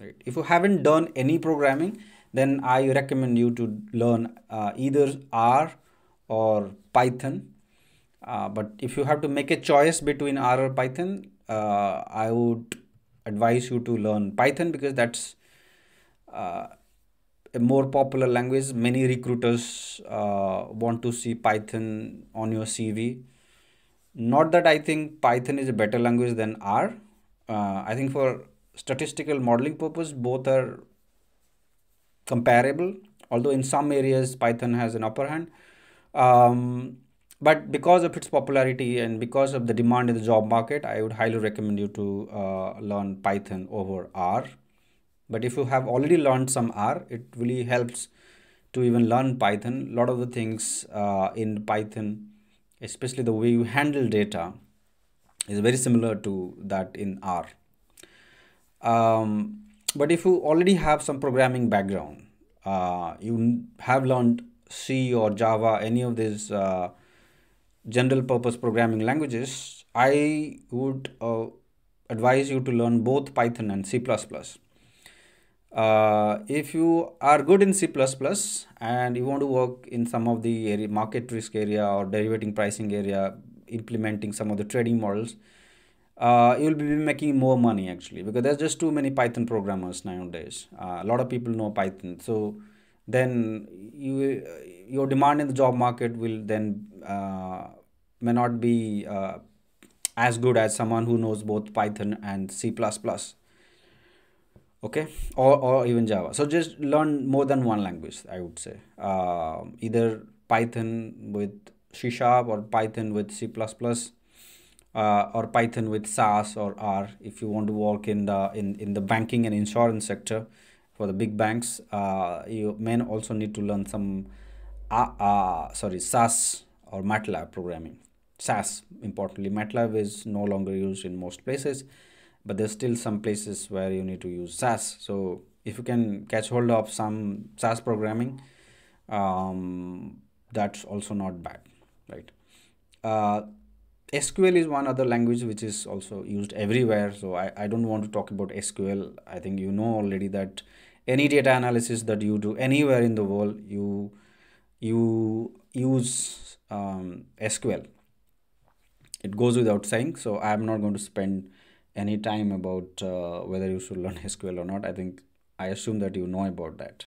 right? If you haven't done any programming, then I recommend you to learn either R or Python. But if you have to make a choice between R or Python, I would advise you to learn Python, because that's a more popular language. Many recruiters want to see Python on your CV. Not that I think Python is a better language than R. I think for statistical modeling purpose, both are comparable, although in some areas Python has an upper hand. But because of its popularity and because of the demand in the job market, I would highly recommend you to learn Python over R. But if you have already learned some R, it really helps to even learn Python. A lot of the things in Python, especially the way you handle data, is very similar to that in R. But if you already have some programming background, you have learned C or Java, any of these general purpose programming languages, I would advise you to learn both Python and C++. If you are good in C++ and you want to work in some of the area, market risk area or derivative pricing area, implementing some of the trading models, you'll be making more money actually, because there's just too many Python programmers nowadays. A lot of people know Python. So then your demand in the job market will then may not be as good as someone who knows both Python and C++, okay, or even Java. So just learn more than one language, I would say, either Python with C# or Python with C++, or Python with SAS or R if you want to work in the banking and insurance sector for the big banks. You may also need to learn some SAS or MATLAB programming. SAS, importantly. MATLAB is no longer used in most places, but there's still some places where you need to use SAS. So if you can catch hold of some SAS programming, that's also not bad, right? SQL is one other language which is also used everywhere. So I don't want to talk about SQL. I think you know already that any data analysis that you do anywhere in the world, you use SQL. It goes without saying. So I'm not going to spend any time about whether you should learn SQL or not. I assume that you know about that.